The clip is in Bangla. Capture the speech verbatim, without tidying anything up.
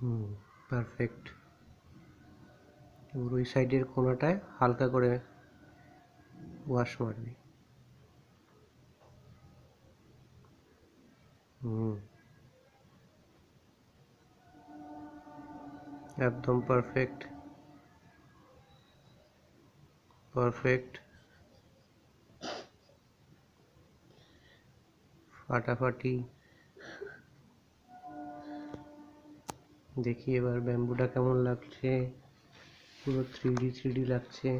হুম পারফেক্ট। ওই সাইডের কোণাটায় হালকা করে ওয়াশ মারবি। হুম একদম পারফেক্ট পারফেক্ট ফাটাফাটি। দেখি এবার ব্যাম্বুটা কেমন লাগছে, পুরো থ্রি ডি থ্রি ডি লাগছে।